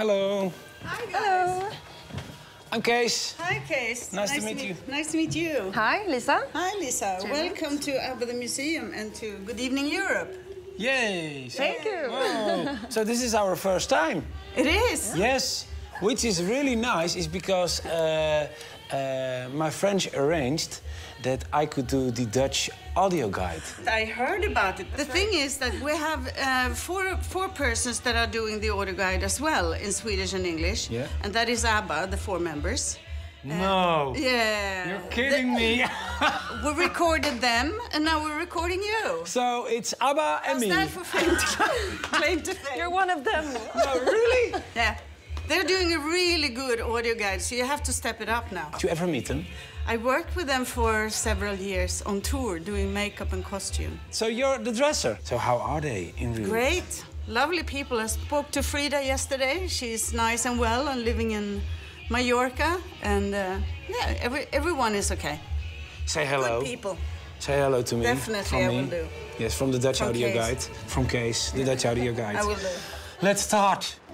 Hello. Hi, guys. Hello. I'm Kees. Hi, Kees. Nice to meet you. Nice to meet you. Hi, Lisa. Hi, Lisa. Sure. Welcome to ABBA the Museum and to Good Evening Europe. Yay. So, thank you. Wow. So this is our first time. It is. Yeah. Yes. Which is really nice is because my friends arranged that I could do the Dutch audio guide. I heard about it. The thing is that we have four persons that are doing the audio guide as well in Swedish and English. Yeah. And that is ABBA, the four members. No. Yeah. You're kidding me. We recorded them and now we're recording you. So it's ABBA and me. How's that for claim to fame? You're one of them. No, really? Yeah. They're doing a really good audio guide, so you have to step it up now. Did you ever meet them? I worked with them for several years on tour, doing makeup and costume. So you're the dresser. So how are they in real life? Great, lovely people. I spoke to Frida yesterday. She's nice and well and living in Mallorca. And yeah, everyone is okay. Say hello. Good people. Say hello to me. Definitely, I will do. Yes, from the Dutch audio guide. From Kees, the Dutch audio guide. I will do. Let's start.